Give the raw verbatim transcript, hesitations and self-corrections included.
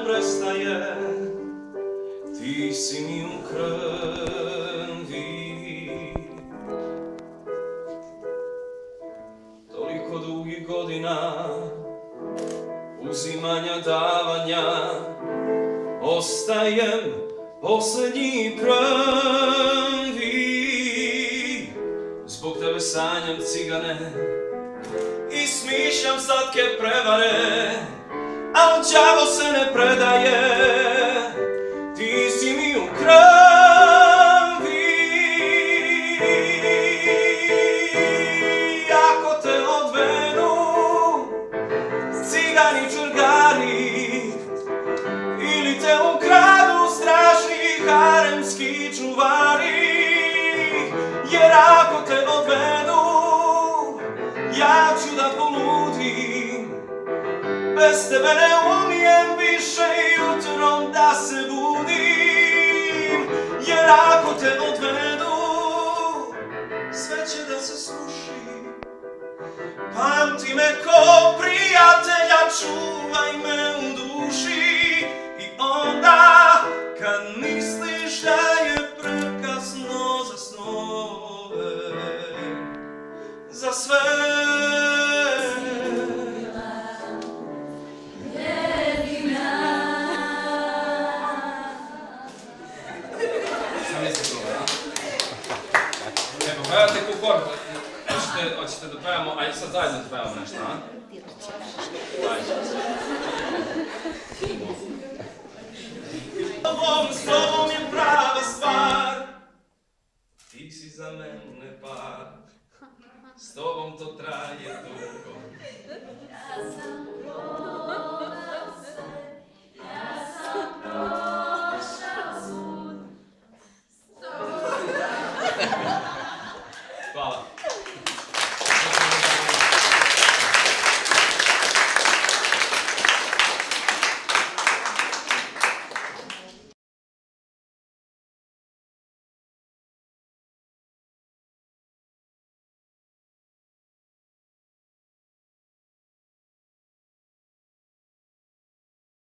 prestaje, ti si mi u krvi. Toliko dugih godina uzimanja, davanja, ostajem posljednji prvi. Zbog tebe sanjam cigane i smišljam slatke prevare, al đavo se ne predaje, ti si mi u krvi. Ako te odvenu cigani čurgari ili te ukradu strašni haremski čuvari, jer ako te odvenu ja ću da poludim. Bez tebe ne umijem više jutrom da se budim, jer ako te odvedu sve će da se sluši. Pamti me ko prijatelja, čuvaj me u duši, i onda kad misliš da je prekasno za snove, za sve. Evo, gledajte kukor, hoćete da pevamo, ajde sad zajedno da pevamo nešto, a? Ovom s tobom je prava stvar, ti si za mene par, s tobom to traje dugo. Ja sam provao se, ja sam prošao sud, s tobom. Hvala.